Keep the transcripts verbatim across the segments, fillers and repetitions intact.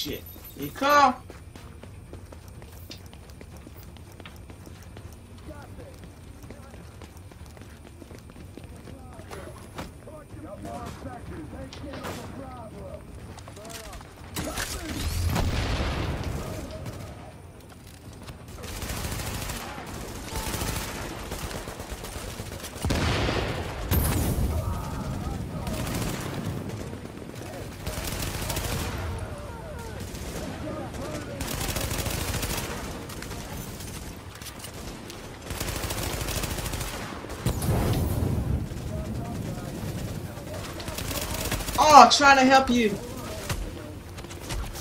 shit. Here you come. Oh, trying to help you.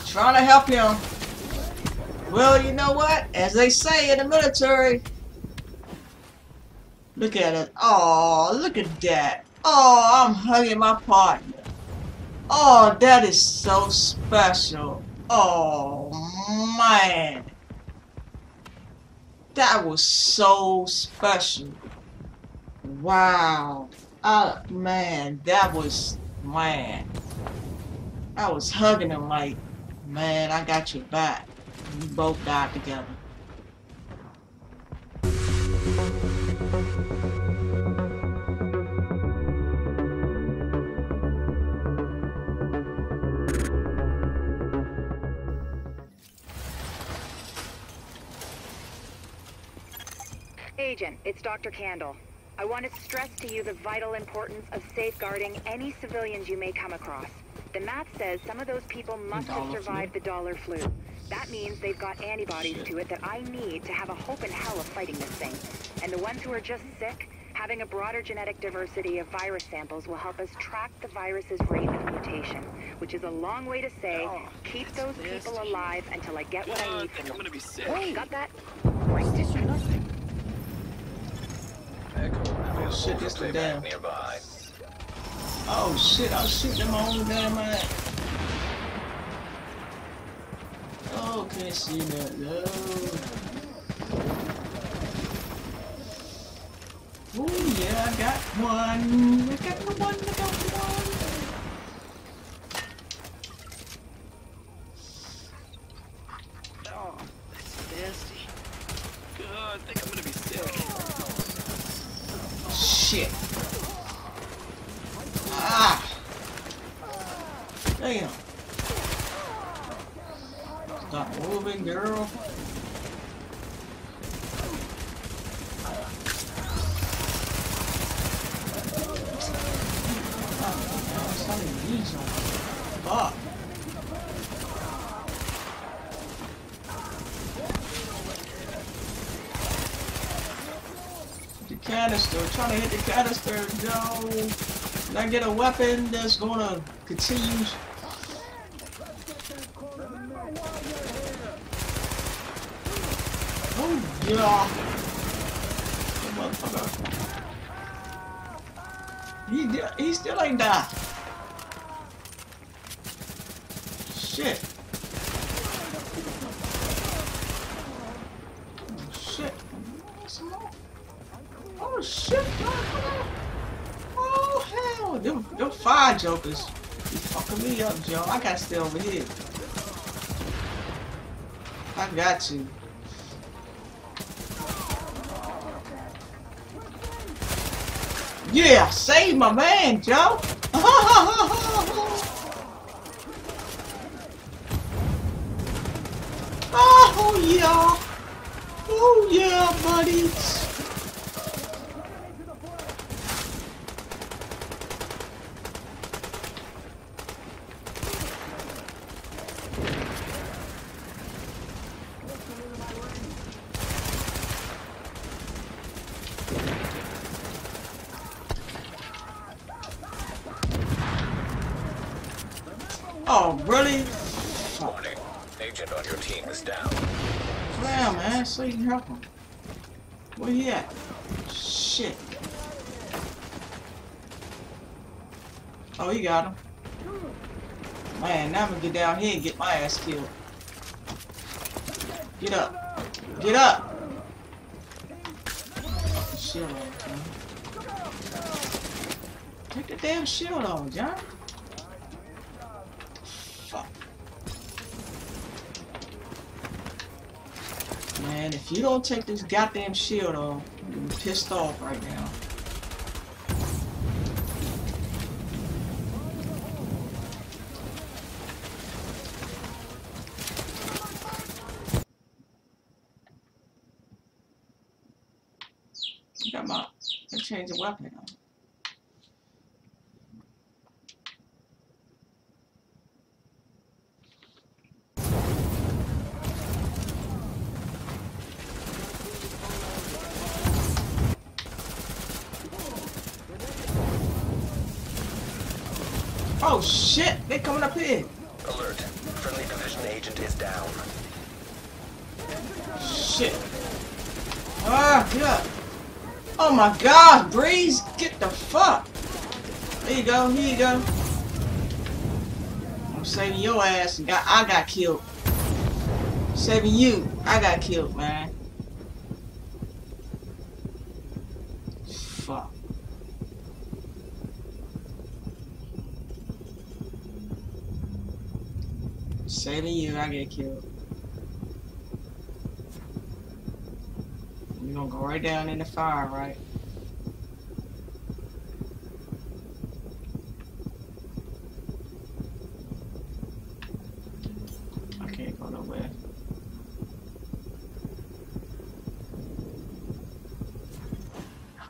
Trying to help him. Well, you know what? As they say in the military. Look at it. Oh, look at that. Oh, I'm hugging my partner. Oh, that is so special. Oh, man. That was so special. Wow. Oh, man, that was... Man, I was hugging him like, man, I got your back. We both died together. Agent, it's Doctor Candle. I want to stress to you the vital importance of safeguarding any civilians you may come across. The map says some of those people must have survived the dollar flu. That means they've got antibodies to it that I need to have a hope in hell of fighting this thing. And the ones who are just sick, having a broader genetic diversity of virus samples will help us track the virus's rate of mutation, which is a long way to say, keep those people alive until I get what I need from them. I'm gonna be sick. Got that? Oh shit, this the damn. Nearby. Oh shit, I'll shoot them all damn man. Oh, can't see that, no. Oh yeah, I got one. I got the one, I got the one. Oh, that's nasty. God, I think I'm gonna be sick. Shit. Ah. Damn. Stop moving, girl. Fuck. Canister, trying to hit the canister, no. Can I get a weapon that's gonna continue? Oh yeah. Motherfucker. He, he still ain't died. Shit. Oh shit. Oh shit, oh hell, them, them fire jokers, you fucking me up, Joe. I gotta stay over here. I got you. Yeah, save my man, Joe. Oh yeah, oh yeah, buddy. Oh, really? Warning. Agent on your team is down. Damn, man. So you can help him. Where he at? Shit. Oh, he got him. Man, now I'm gonna get down here and get my ass killed. Get up. Get up. Shield on, John. Take the damn shield on, John. Fuck. man, if you don't take this goddamn shield off, I'm pissed off right now. I got my I changed the weapon on. Oh shit, they're coming up here. Alert. Friendly division agent is down. Shit. Ah, yeah. Oh my god, Breeze, get the fuck. There you go, here you go. I'm saving your ass. Got I got killed. Saving you. I got killed, man. Fuck. Saving you, I get killed. You're gonna go right down in the fire, right? I can't go nowhere.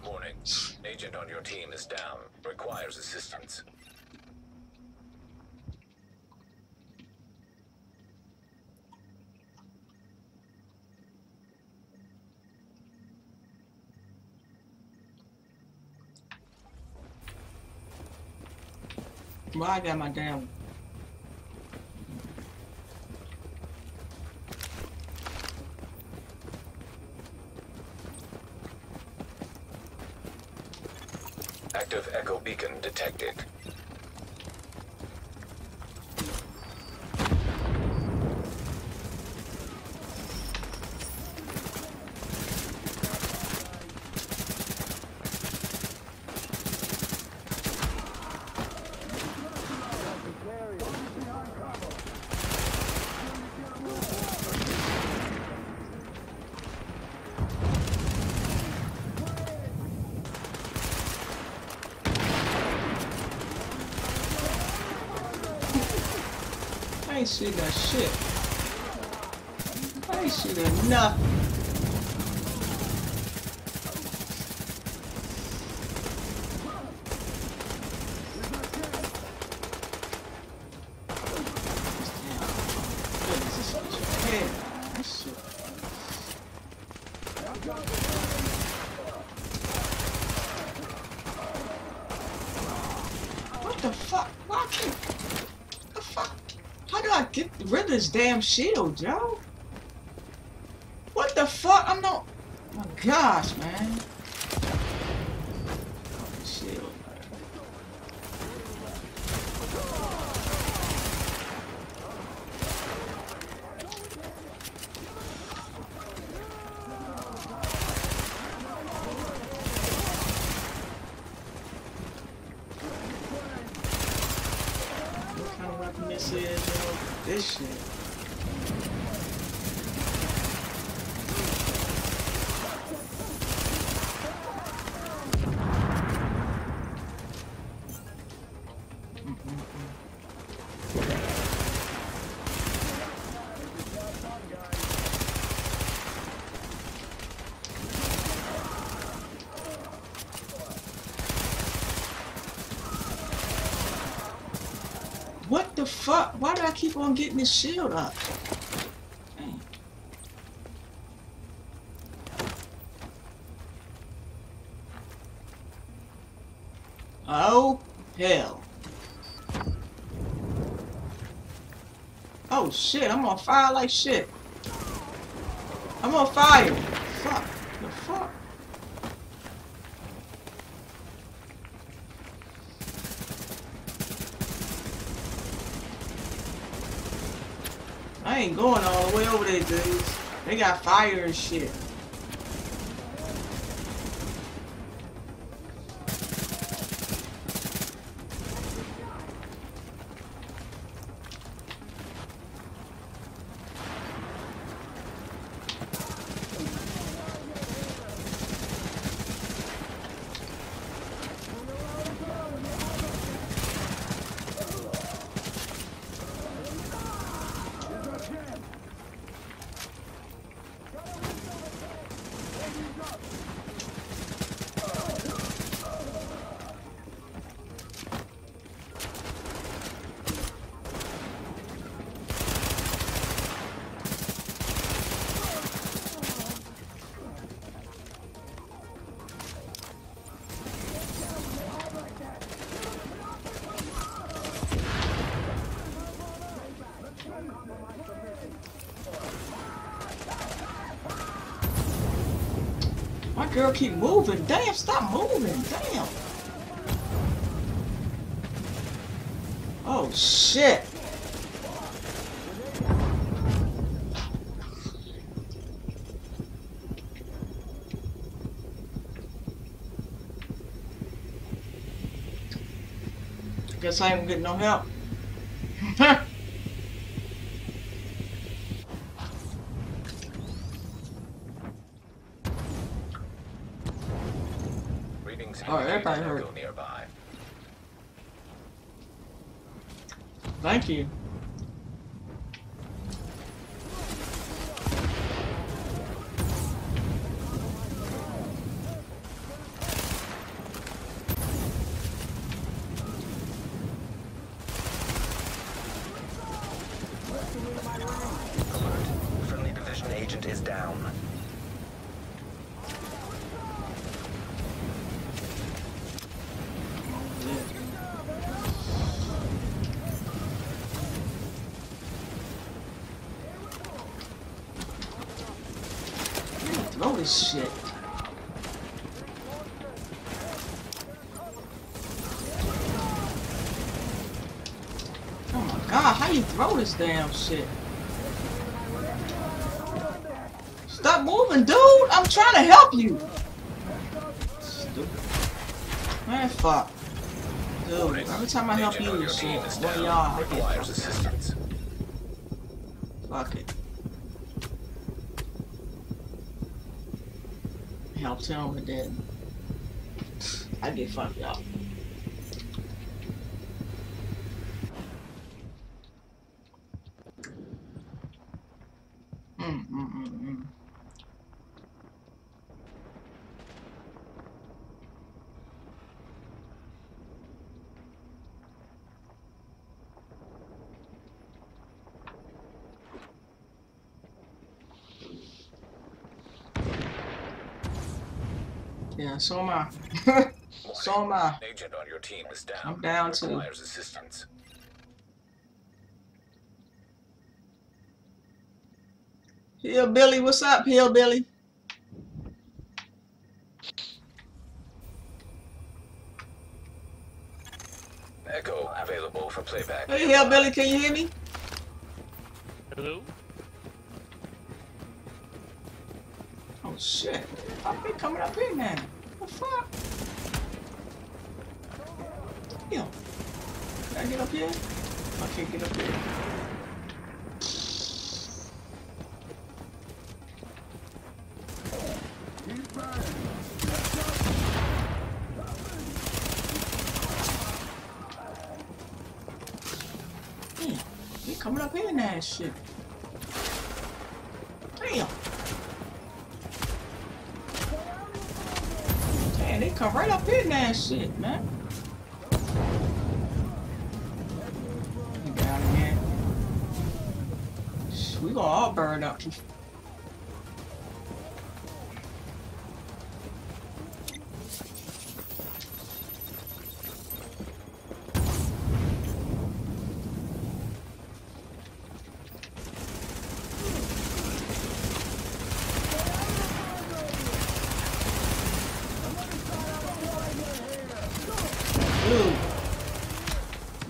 Warning. Agent on your team is down. Requires assistance. Well, I got my damn. Active echo beacon detected. I ain't shooting that shit. I ain't shooting nothing. What the fuck? Why can't what the fuck? How do I get rid of this damn shield, yo? What the fuck? I'm not. Oh my gosh, man. Oh, shield. This is this shit. What the fuck? Why do I keep on getting this shield up? Dang. Oh, hell. Oh shit, I'm on fire like shit. I'm on fire. Fuck. The fuck? I ain't going all the way over there, dudes. They got fire and shit. that girl keep moving. Damn, stop moving. Damn. Oh, shit. Guess I ain't getting no help. Readings oh, everybody heard. Nearby. Thank you. Holy shit. Oh my god, how you throw this damn shit? Stop moving, dude! I'm trying to help you! Stupid. Man, fuck. Dude, every time I help you, shit, what y'all get? Fuck it. Helped him with that. I get fucked up. Mm, mm, mm, mm. Yeah, so am I. So am I. Agent on your team is down. I'm down too. Requires assistance. Hillbilly, what's up, Hillbilly? Echo available for playback. Hey, Hillbilly, can you hear me? Hello? Oh shit. I've been coming up here, man. What the fuck? Damn. Can I get up here? I can't get up here. Damn. They coming up here in that shit. Damn. They come right up in that shit, man. Get out of here. We gonna all burn up.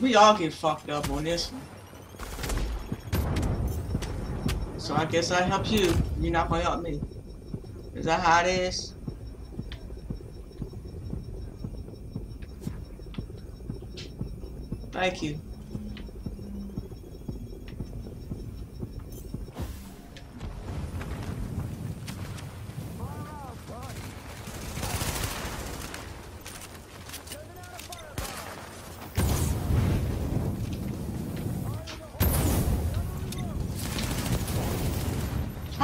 We all get fucked up on this one. So I guess I help you. You're not gonna help me. Is that how it is? Thank you.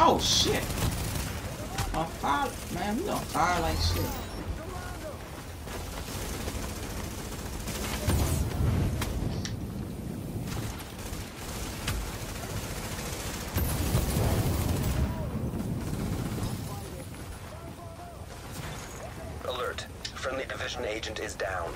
Oh shit! On fire, man. We on fire like shit. Alert! Friendly division agent is down.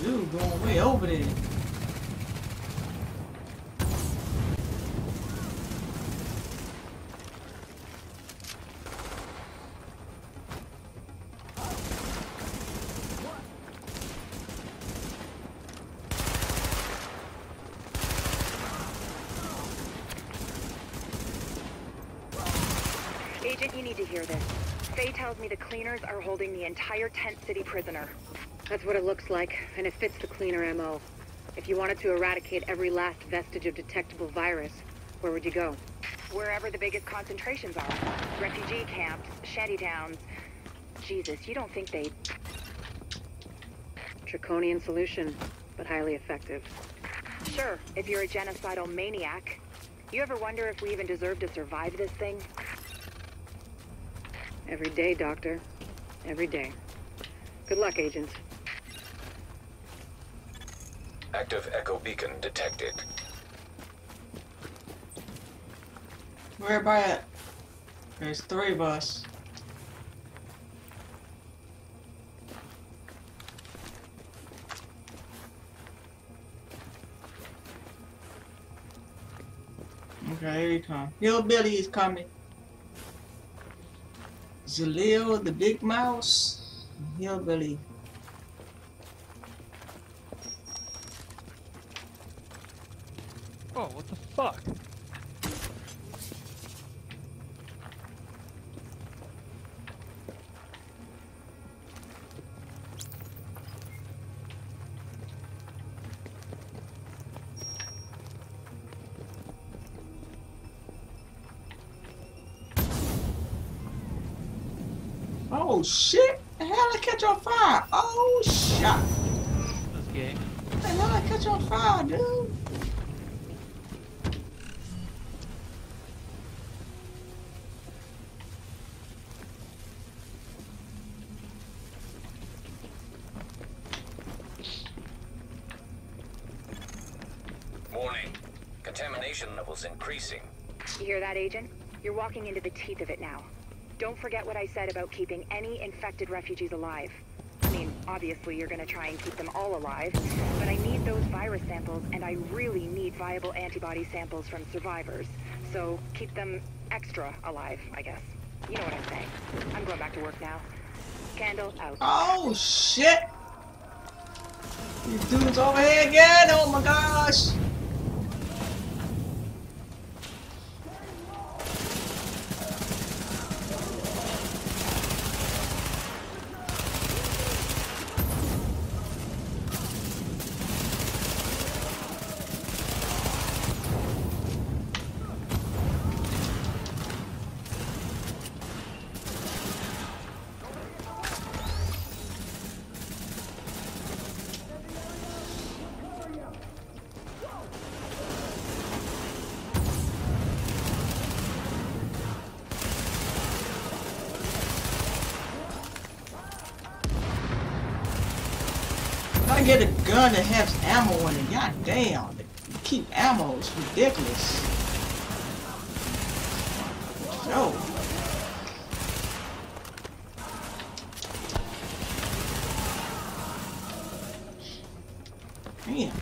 Dude, going way over there. Agent, you need to hear this. Faye tells me the cleaners are holding the entire tent city prisoner. That's what it looks like, and it fits the cleaner M O. If you wanted to eradicate every last vestige of detectable virus, where would you go? Wherever the biggest concentrations are. Refugee camps, shanty towns. Jesus, you don't think they... Draconian solution, but highly effective. Sure, if you're a genocidal maniac. You ever wonder if we even deserve to survive this thing? Every day, Doctor. Every day. Good luck, agents. Active echo beacon detected. Where everybody at? There's three of us. Okay, here he comes. Hillbilly is coming. Jaleel, the big mouse, Hillbilly. Oh, what the fuck? Oh shit! The hell I catch on fire! Oh shit! This game. The hell I catch on fire, dude! Levels increasing. You hear that, Agent? You're walking into the teeth of it now. Don't forget what I said about keeping any infected refugees alive. I mean, obviously you're gonna try and keep them all alive, but I need those virus samples, and I really need viable antibody samples from survivors. So keep them extra alive, I guess. You know what I'm saying. I'm going back to work now. Candle out. Oh shit! These dudes over here again! Oh my gosh! I get a gun that has ammo in it. God damn, they keep ammo. It's ridiculous. No. Damn.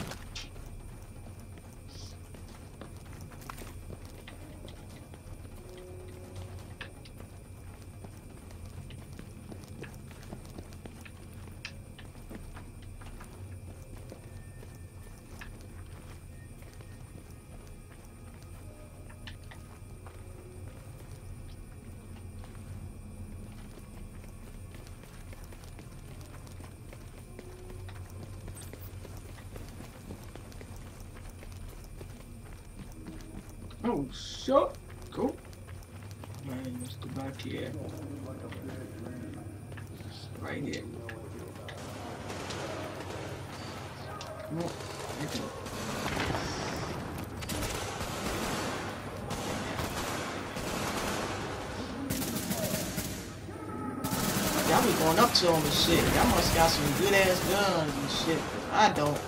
Oh shit! Cool. Alright, let's go back here. Right here. No, I think. Y'all be going up to them and shit. Y'all must got some good ass guns and shit, cause I don't.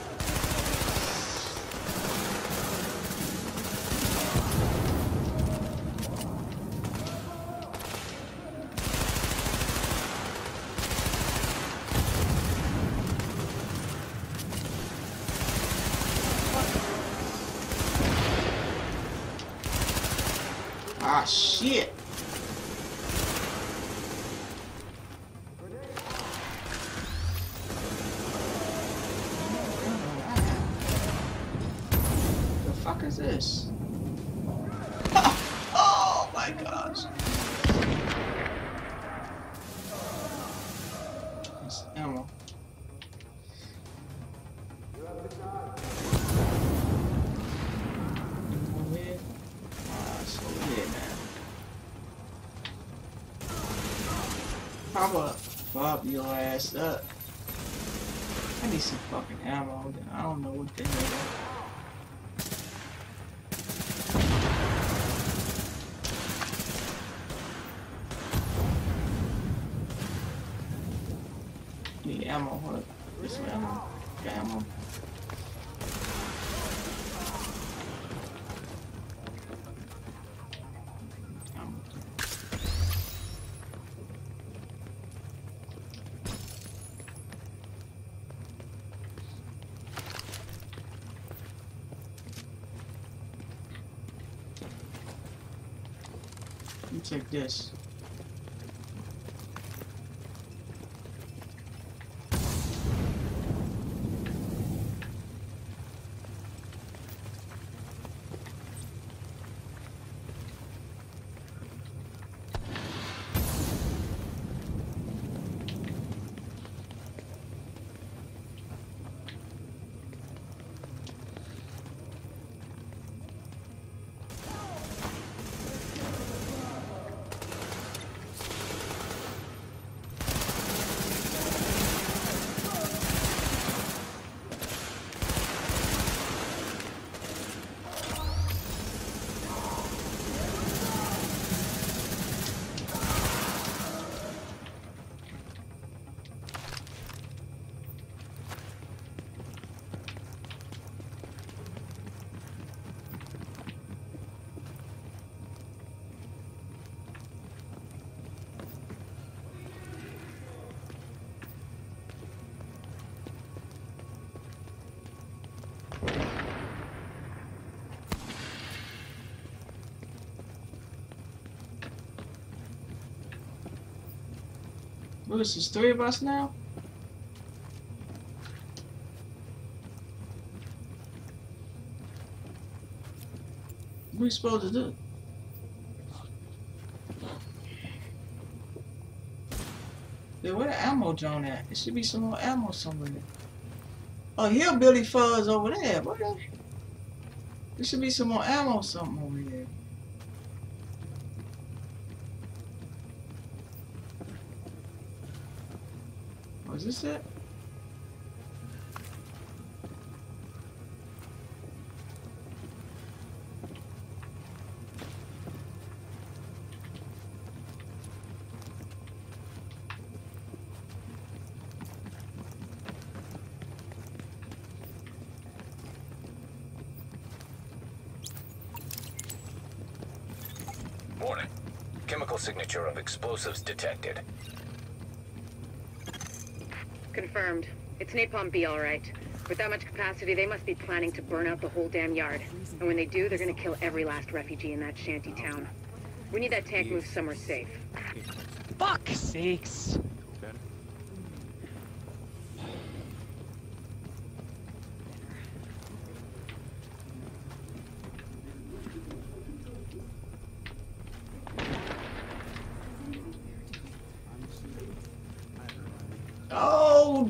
Ah, shit. The fuck is this? Oh my gosh. It's ammo. I'ma fuck your ass up. I need some fucking ammo. I don't know what the hell. Need ammo. What? Where's some ammo? Got ammo. You take this. Well, this is three of us now. What are we supposed to do? Dude, where the ammo drone at? There should be some more ammo somewhere. Oh, hillbilly fuzz over there. What the? There should be some more ammo something over there. Is this it? Warning. Chemical signature of explosives detected. Confirmed. It's napalm B, all right. With that much capacity, they must be planning to burn out the whole damn yard. And when they do, they're gonna kill every last refugee in that shanty town. We need that tank moved somewhere safe. Fuck sakes!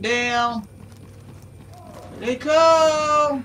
Down. Here they come.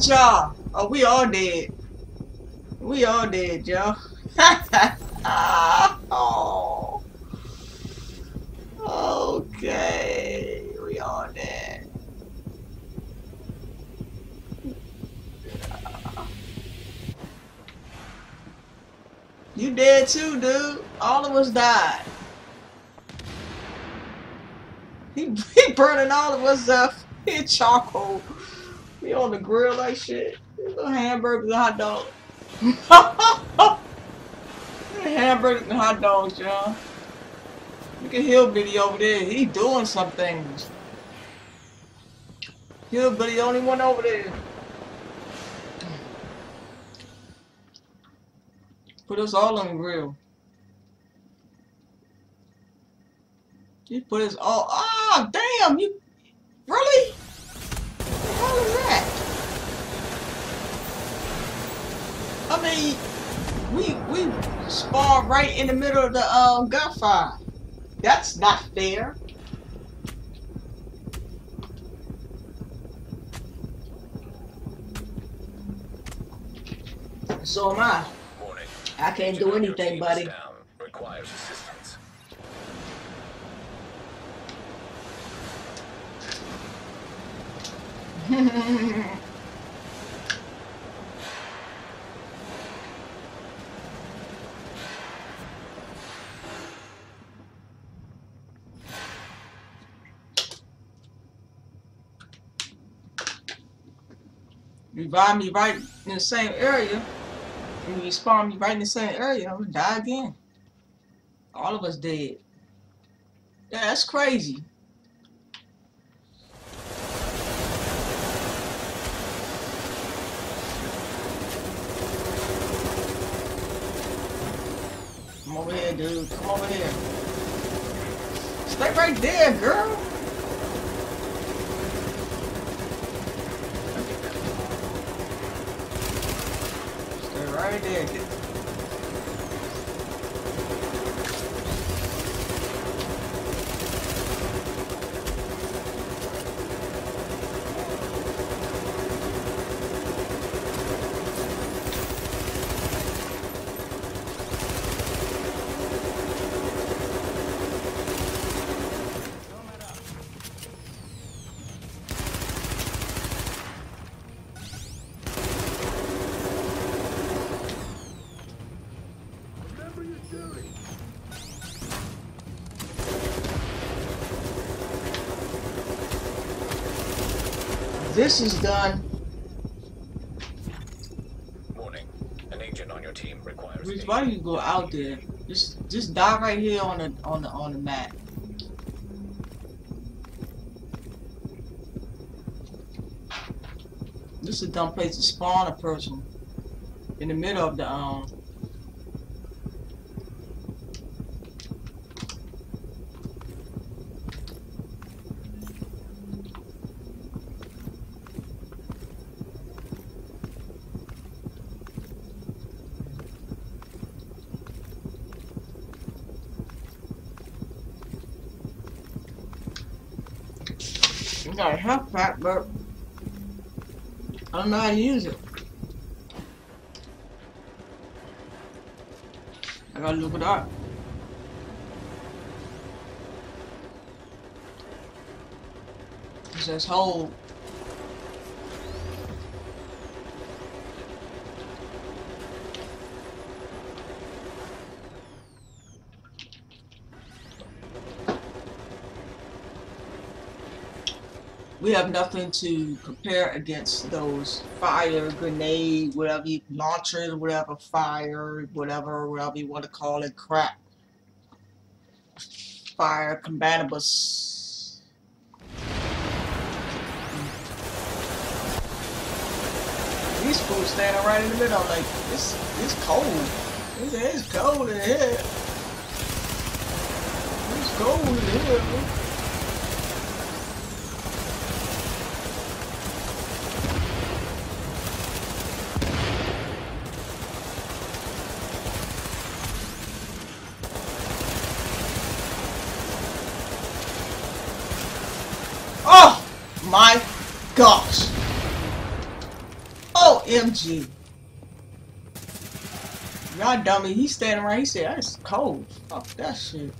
at y'all. Oh, we all dead. We all dead, y'all. Oh. Okay. We all dead. You dead too, dude. All of us died. He, he burning all of us up in charcoal. We on the grill like shit. Little hamburgers and hot dogs. Hamburgers and hot dogs, y'all. Look at Hillbilly over there. He doing some things. Hillbilly the only one over there. Put us all on the grill. He put us all. Ah, oh, damn! You really? What was that? I mean, we we spawned right in the middle of the um, gunfire. That's not fair. So am I. Warning. I can't do anything, buddy. Requires assistance. Revive me right in the same area, and you spawn me right in the same area, I'm gonna die again. All of us dead. Yeah, that's crazy. Come over here, dude. Come over here. Stay right there, girl. Stay right there. This is done. Warning. An agent on your team requires. Bruce, why do you go out there? Just just die right here on the on the on the map. This is a dumb place to spawn a person. In the middle of the um got a health pack, but I don't know how to use it. I gotta look it up. It says hold. We have nothing to compare against those fire, grenade, whatever you, launchers, whatever, fire, whatever, whatever you want to call it, crap. Fire combatibus. These fools standing right in the middle, like, it's, it's cold. It's, it's cold in here. It's cold in here. My gosh. O M G. Y'all dummy, he's standing right, he said, that's cold. Fuck that shit.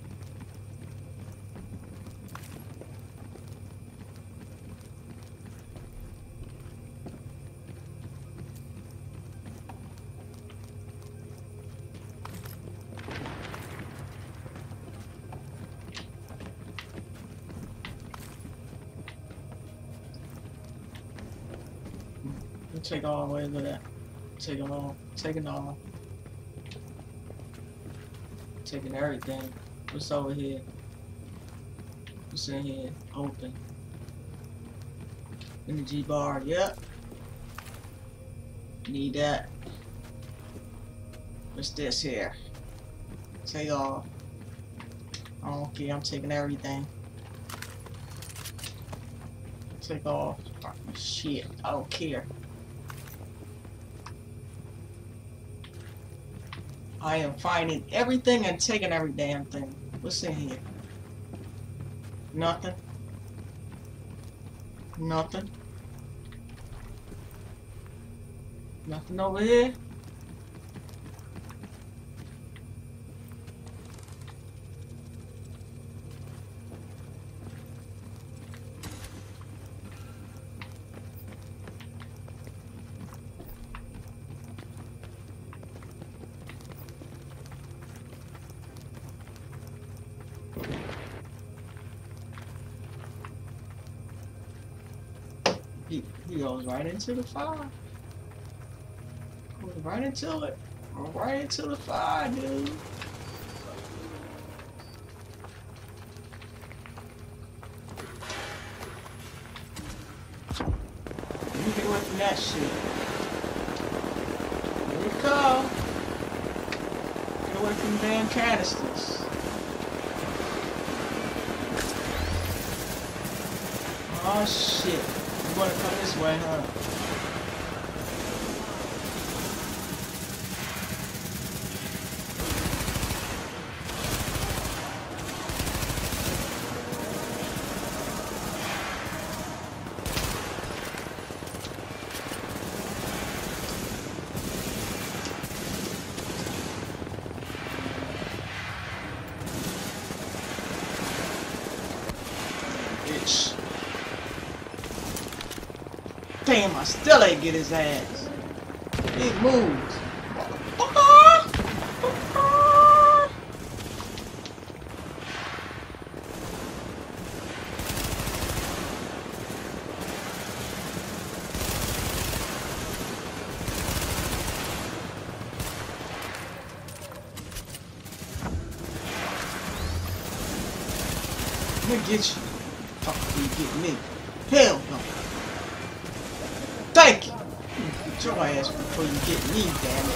Take all the way to that. Take it all. Take it all. Taking everything. What's over here? What's in here? Open. Energy bar. Yep. Need that. What's this here? Take all. I don't care. I'm taking everything. Take all. Oh, shit. I don't care. I am finding everything and taking every damn thing. What's in here? Nothing. Nothing. Nothing over here. He, he goes right into the fire. Goes right into it. Right into the fire, dude. You get away from that shit. Here we go. Get away from the damn canisters. Oh, shit. You wanna come this way, huh? Bitch. Damn, I still ain't get his ass. Big moves. He'll get you. Fuck, he'll get me. Hell no. Thank you! Get your ass before you get me, damn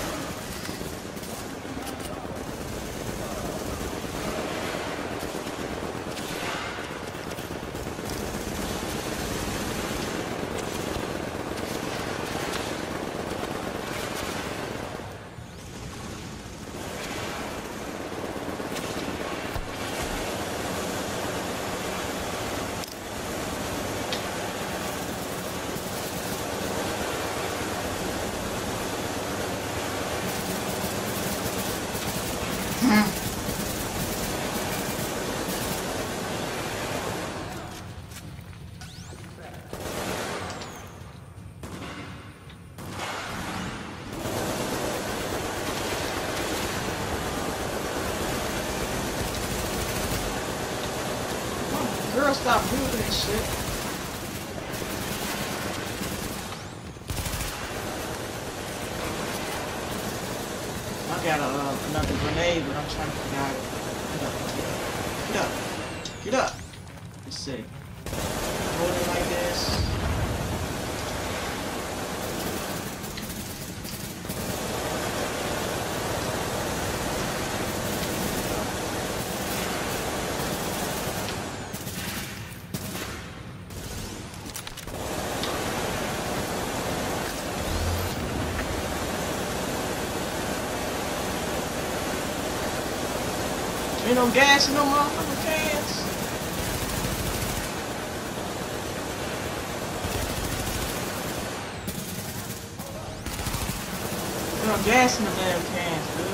Girl, stop moving and shit. I got a, uh, another grenade, but I'm trying to figure out. Get up. Get up. Get up. Let's see. Hold it like this. Ain't no gas in no motherfucking cans. gas in the damn cans, dude.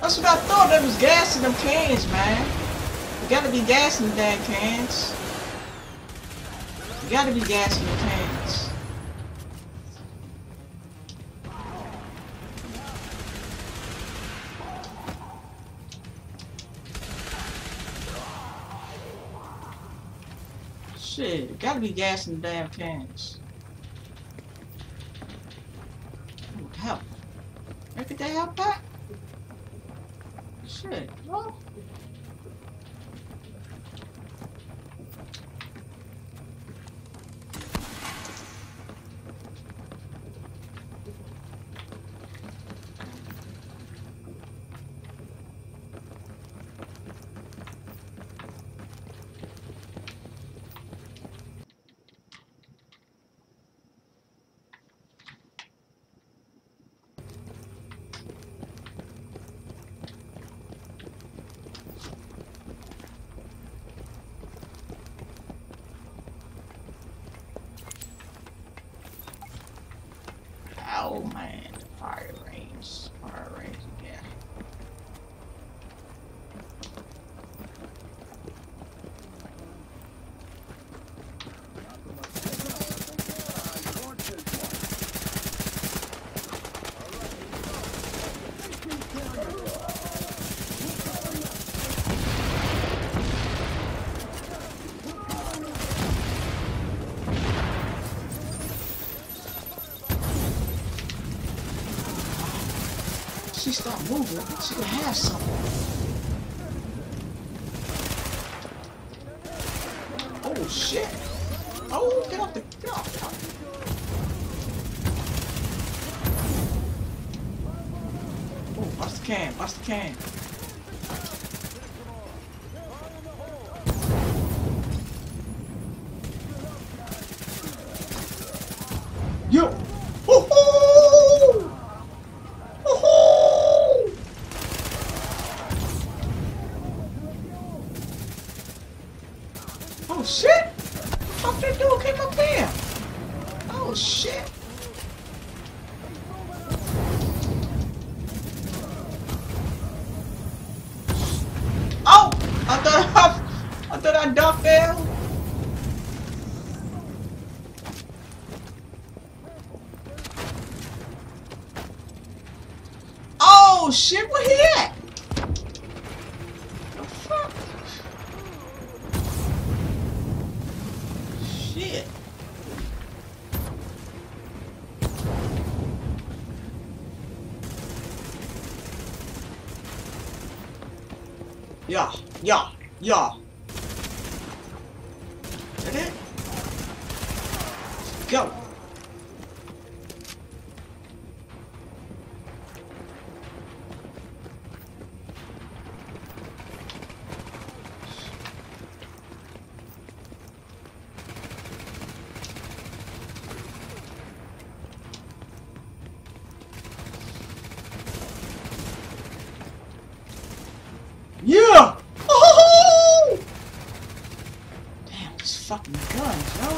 That's what I thought, there was gas in them cans, man. You gotta be gas in the damn cans. You gotta be gas in the cans. Shit, you gotta be gas in the damn cans. Ooh, help. Where could they help back? Shit, what? Oh man, fire range, fire range again. She stop moving, she could have something. Oh shit! Oh, get off the get off, get off. Oh, bust the can, bust the can. Yo! Oh shit! What the fuck that dude came up there? Oh shit! Oh! I thought I, I thought I ducked down. Oh shit! Where he at? The fuck? Shit. Yeah, yeah, yeah. Is that it? Go. Yeah! Oh! Damn, these fucking guns, yo!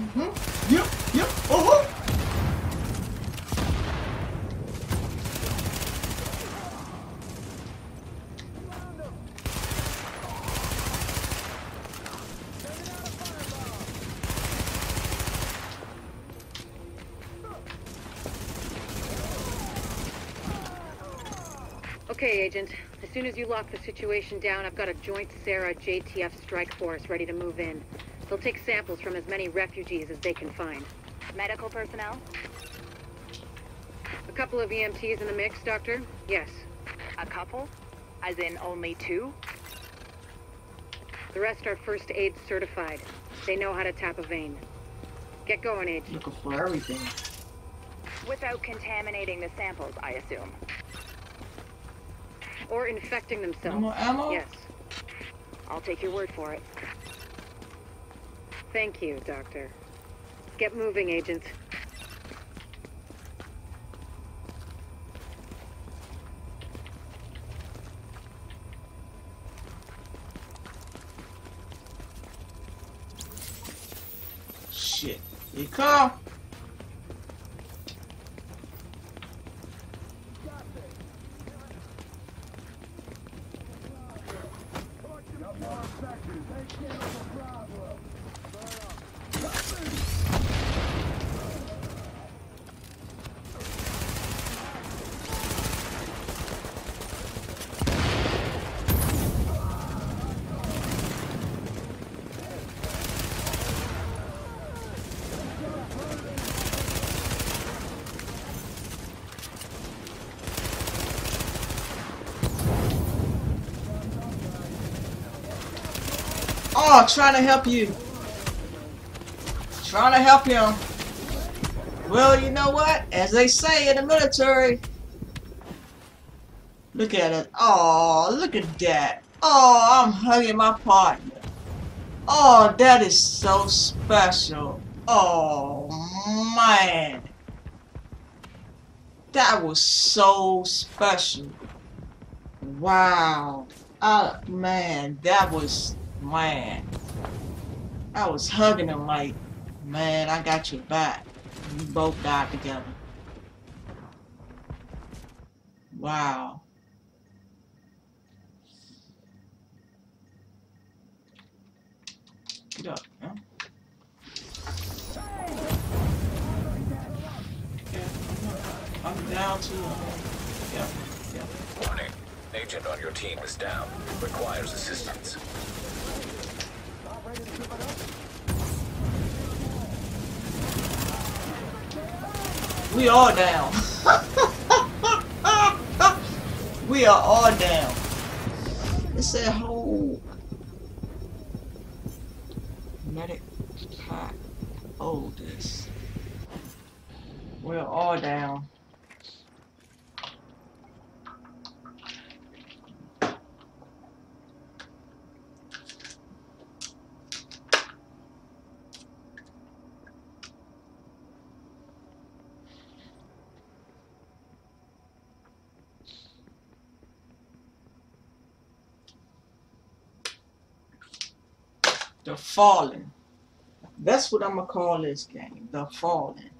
Mm-hmm. Yep, yep, uh-huh! Okay, Agent. As soon as you lock the situation down, I've got a joint Sarah J T F strike force ready to move in. They'll take samples from as many refugees as they can find. Medical personnel? A couple of E M Ts in the mix, Doctor? Yes. A couple? As in only two? The rest are first aid certified. They know how to tap a vein. Get going, H. Looking for everything. Without contaminating the samples, I assume. Or infecting themselves. No more ammo? Yes. I'll take your word for it. Thank you, Doctor. Get moving, Agent. Shit. Here you come. Oh, trying to help you. Trying to help him. Well, you know what? As they say in the military. Look at it. Oh, look at that. Oh, I'm hugging my partner. Oh, that is so special. Oh, man. That was so special. Wow. Oh, man. That was... Man, I was hugging him like, man, I got your back. We both died together. Wow. Get up, man. Okay, I'm down to him. Yeah, yeah. Warning, agent on your team is down. Requires assistance. We are down. We are all down. It's that whole medic pack. Oh, this. We're all down. The Fallen. That's what I'm gonna call this game. The Fallen.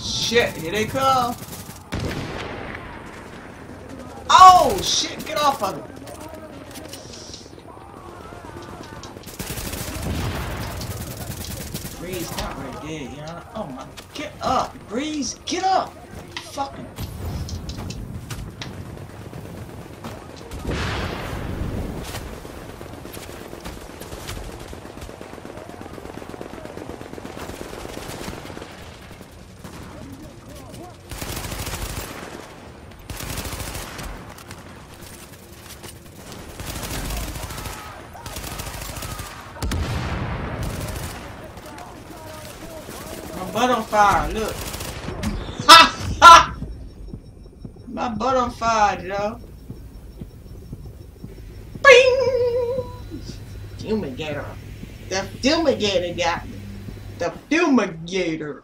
Shit, here they come. Oh shit, get off of it. Breeze, not right there, you know. Oh my, get up, Breeze, get up. Fucking. Butt on fire, look. Ha ha! My butt on fire, yo. Bing! Fumigator. The fumigator got me. The fumigator.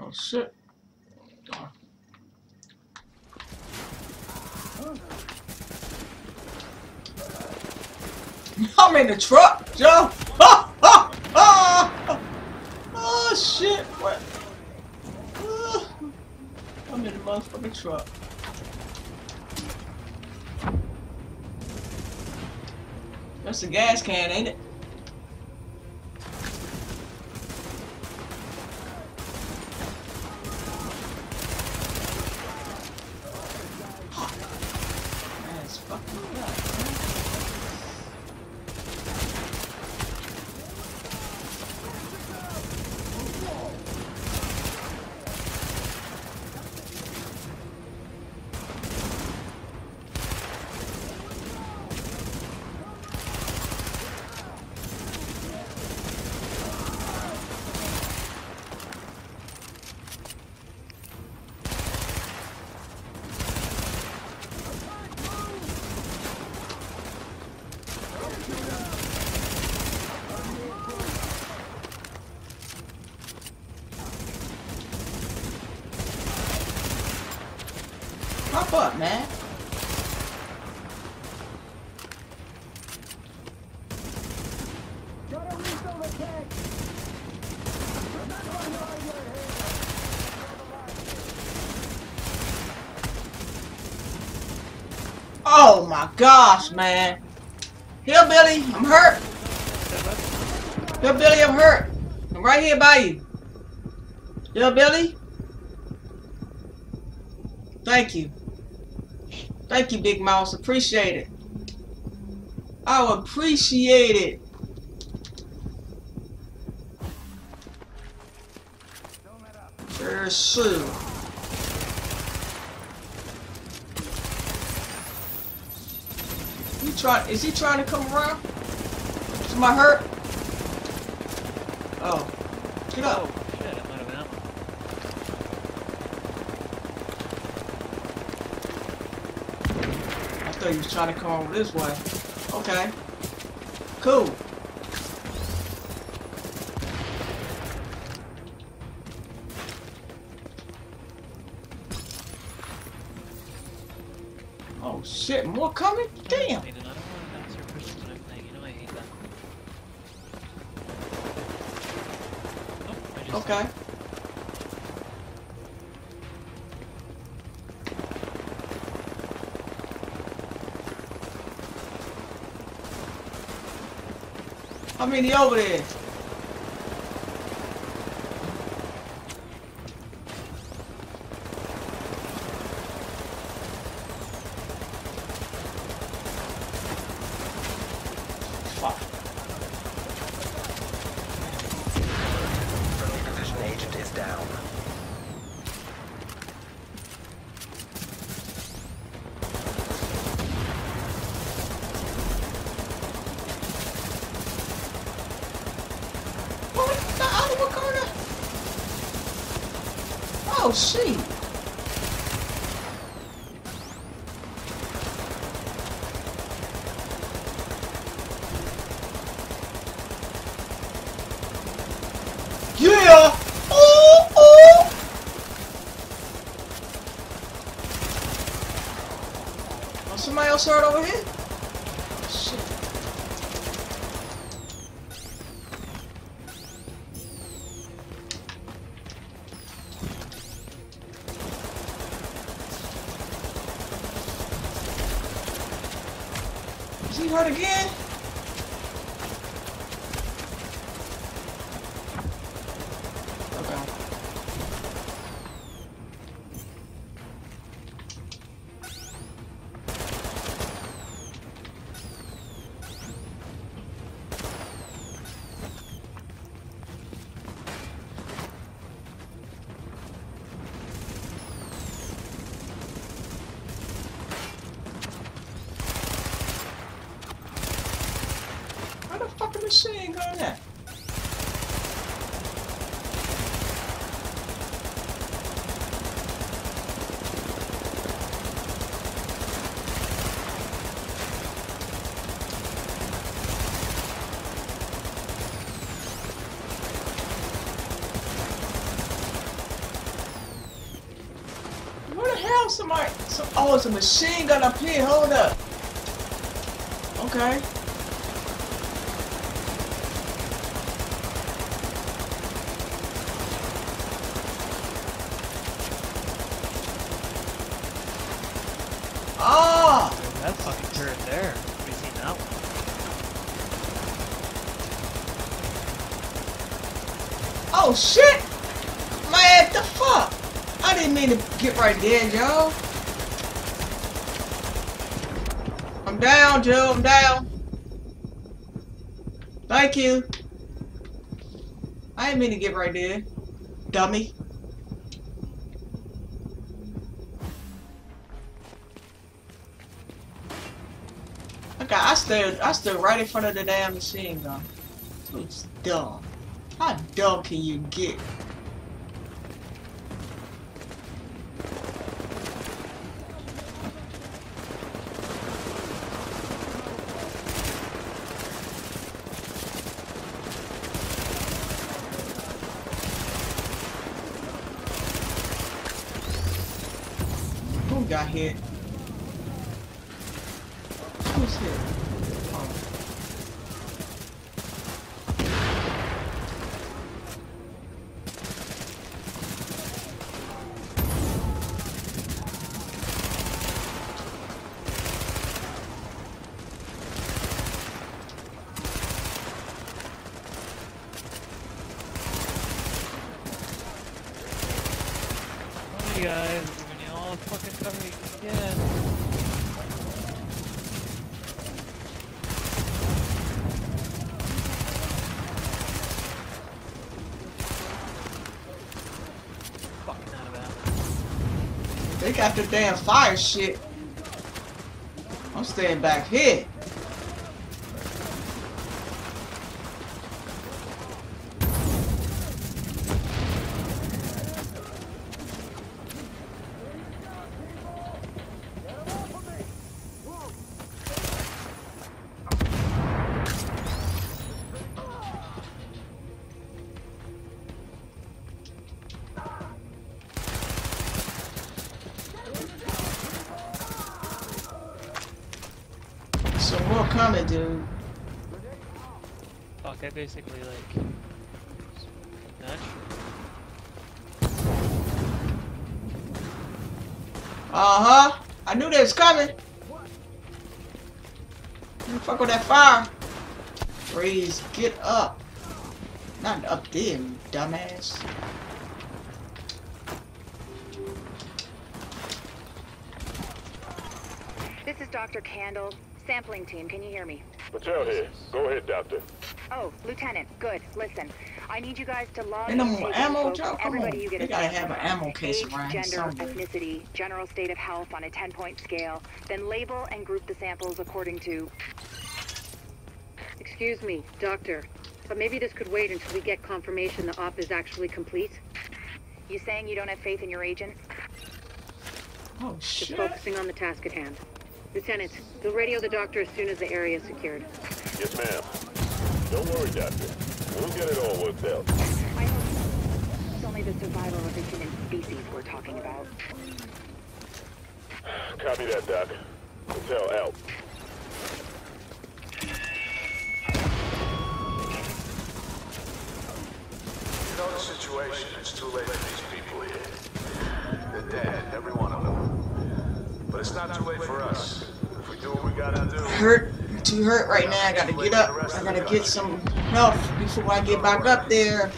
All set. Done. I'm in the truck, Joe. Oh, oh, oh. Oh shit! What? Oh. I'm in the motherfucking truck. That's a gas can, ain't it? Pop up, man. Oh my gosh, man. Hillbilly, I'm hurt. Hillbilly, I'm hurt. I'm right here by you. Hillbilly. Thank you. Thank you, Big Mouse. Appreciate it. I appreciate it. There's Sue. You trying? Is he trying to come around? Is my hurt? Oh, get up. Oh, shit! It might have been up. I thought he was trying to come over this way. Okay. Cool. Oh shit, more coming? Damn. Okay. How many over there? Oh, shit. Yeah. Oh, oh. Oh, somebody else heard over here? He hurt again? Okay. Machine gun there. hell? Somebody, some, oh, it's a machine gun up here. Hold up. Okay. Ah! Dude, that fucking turret there. We've seen that one. Oh shit! Man, the fuck! I didn't mean to get right there, yo. I'm down, Joe. I'm down. Thank you. I didn't mean to get right there, dummy. Okay, I stood. I stood right in front of the damn machine gun. It's dumb. How dumb can you get? Got hit. Who's hit? Oh. Hey guys. All fucking coming again. Fucking out of that. They got the damn fire shit. I'm staying back here. So more coming, dude. Fuck, I basically like not sure. Uh huh. I knew they was coming. You fuck with that fire. Freeze, get up. Not up there, you dumbass. This is Doctor Candle. Sampling team, can you hear me? Patel here. Go ahead, doctor. Oh, lieutenant. Good. Listen, I need you guys to log. And no more ammo, Joe. Everybody, you get. They gotta have an ammo case around somewhere. Gender, ethnicity, general state of health on a ten-point scale. Then label and group the samples according to. Excuse me, doctor, but maybe this could wait until we get confirmation the op is actually complete. You saying you don't have faith in your agents? Oh shit. Just focusing on the task at hand. Lieutenant, you'll radio the doctor as soon as the area is secured. Yes, ma'am. Don't worry, doctor. We'll get it all worked out. I hope it's only the survival of the human species we're talking about. Copy that, doc. Patel out. You know the situation. It's too late for these people here. They're dead, every one of them. But it's not too late for us. If we do what we gotta do. Hurt, too hurt right now. I gotta get up. I gotta get some help before I get back up there.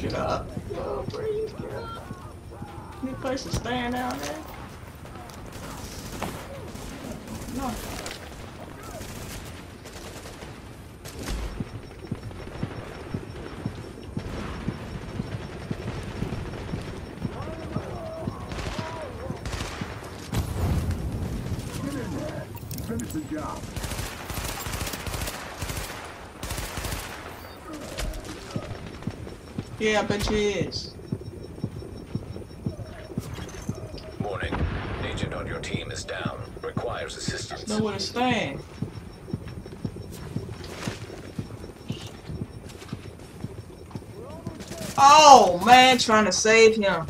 Get up. Oh, breathe, get up. Any place to stand down there? No. Finish the job. Yeah, I bet she is. Warning. Agent on your team is down. Requires assistance. There's nowhere to stand. We're almost there. Oh, man, trying to save him.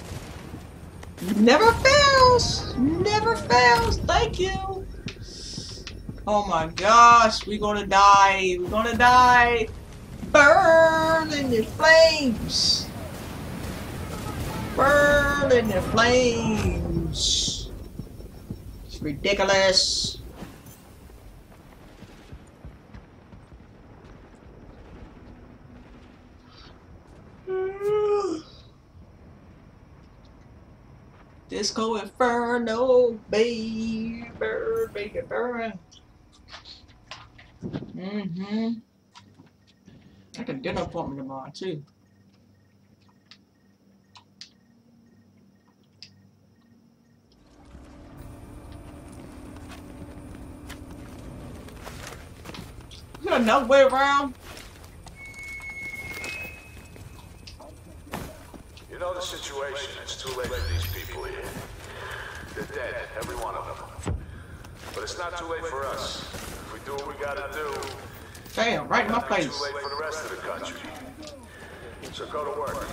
Never fails. Never fails. Thank you. Oh, my gosh. We're going to die. We're going to die. Burn in the flames. Burn in the flames. It's ridiculous. Disco Inferno, baby, baby, burn. Mm-hmm. I got a dinner appointment tomorrow, too. You got another way around? You know the situation. It's too late for these people here. They're dead, every one of them. But it's not too late for us. If we do what we gotta do... Damn, right in my face. It's too late for the rest of the country. So go to work.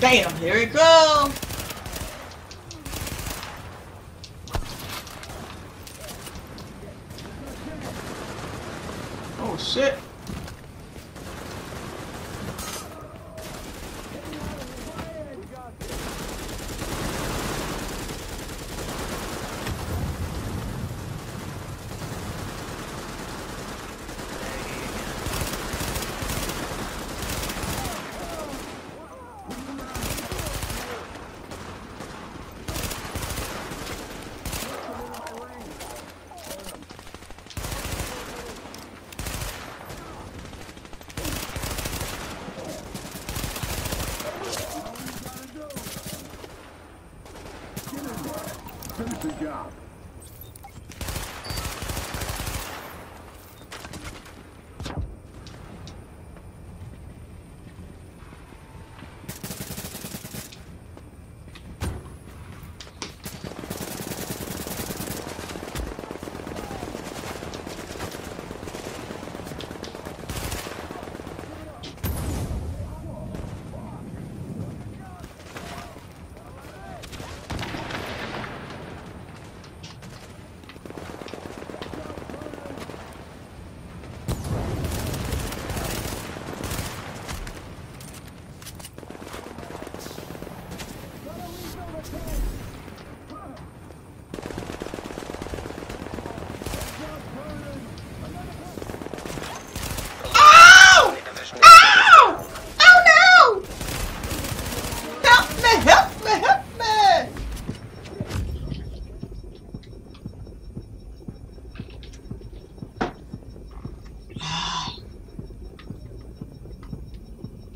Damn, here it goes! Shit.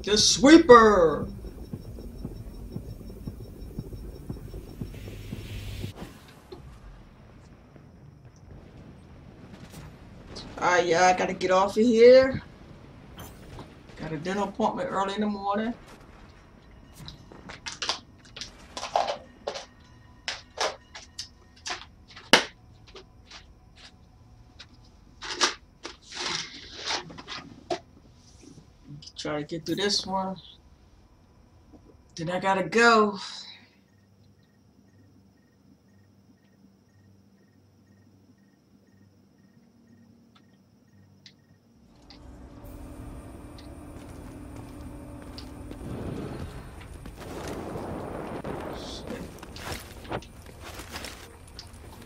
The sweeper. Alright, yeah, I gotta get off of here. Got a dental appointment early in the morning. Try to get through this one. Then I gotta go.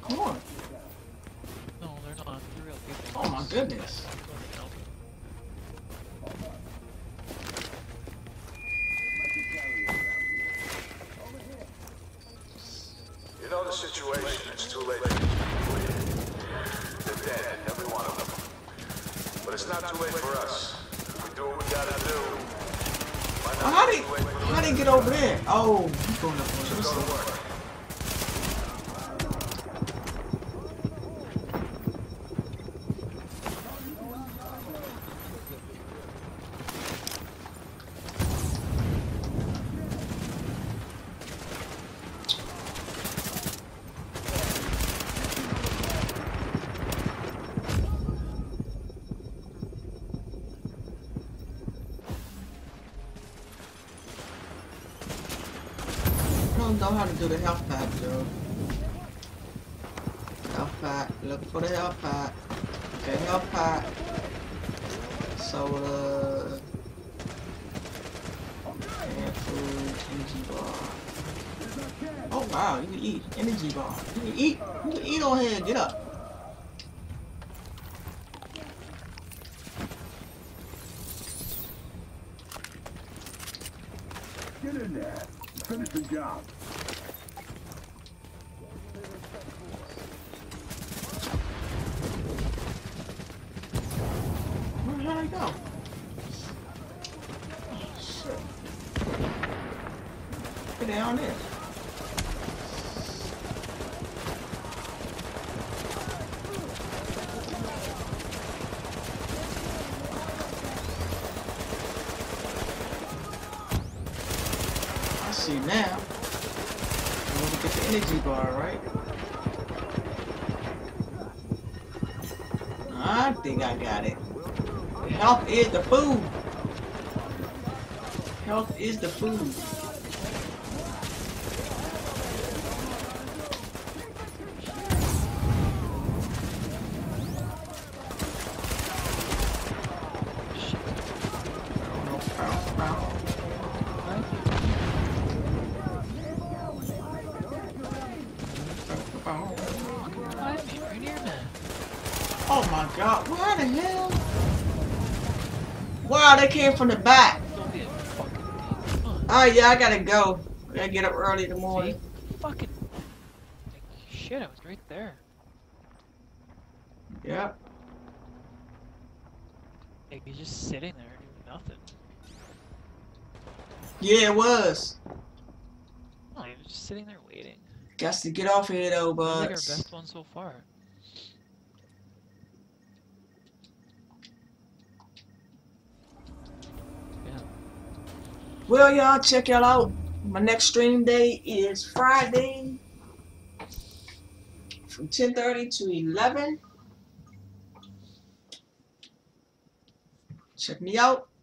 Come on. No, they're not. They're real people. Oh my goodness. Situation, it's too late. They're dead, every one of them. But it's not too late for us. We do what we gotta do. Oh, how did how did he get over there? Oh, he's going up to go to work. how to do the health pack, Joe. Health pack. Look for the health pack. Okay, health pack. So, uh... and food, energy bar. Oh, wow, you can eat. Energy bar. You can eat. You can eat on here. Get up. Get in there. Finish the job. Where did I go? Oh, shit. Get down there. See now, I'm gonna get the energy bar, right? I think I got it. Health is the food. Health is the food. Oh my god, where the hell? Wow, they came from the back. Oh yeah, I gotta go. I gotta get up early in the morning. See? Fucking shit, I was right there. Yep. Like, you're just sitting there doing nothing. Yeah, it was. Oh, I was just sitting there waiting. Got to get off here though, bud. Like our best one so far. Well, y'all, check y'all out. My next stream day is Friday from ten thirty to eleven. Check me out.